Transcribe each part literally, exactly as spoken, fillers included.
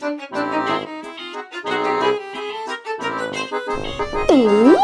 Um, you!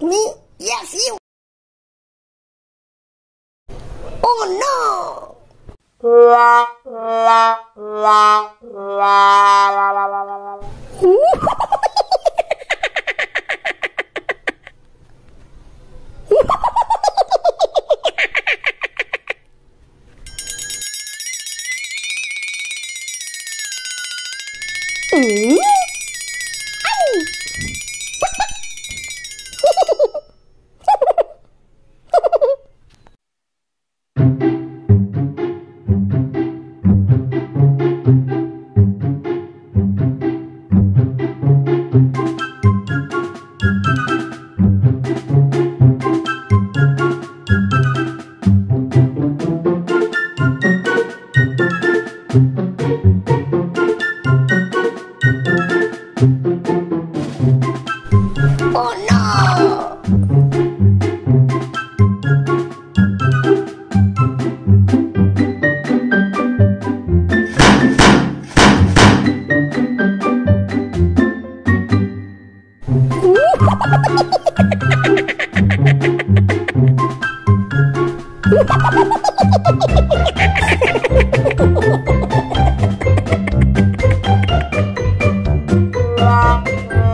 Me? Yes, you! Oh no! La la la la la la.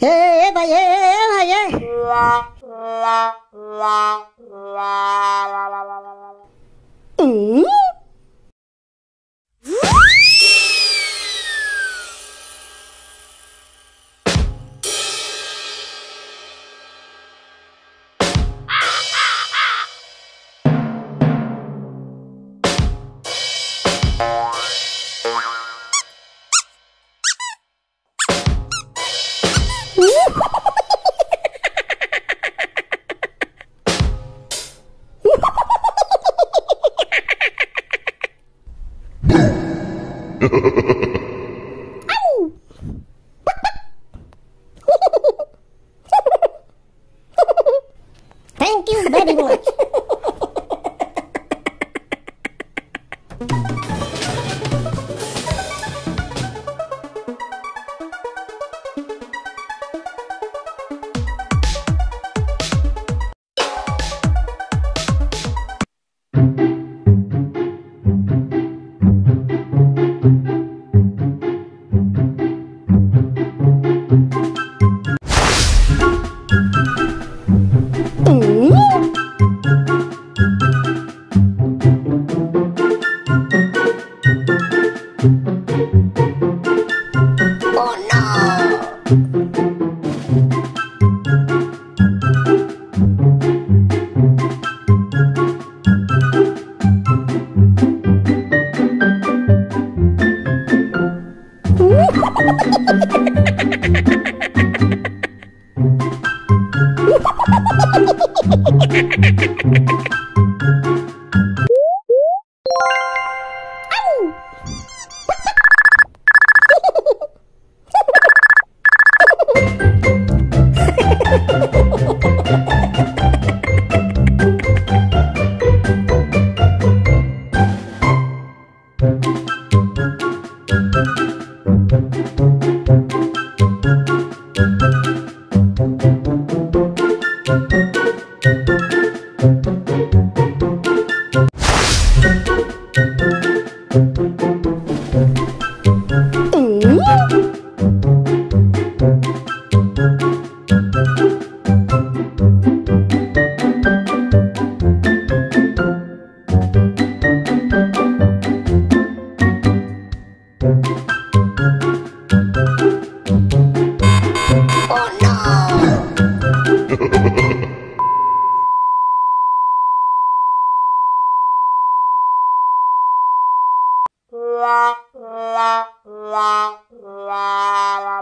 Ei, vai, ei, ei. Hum? Thank you very much. La la la la la.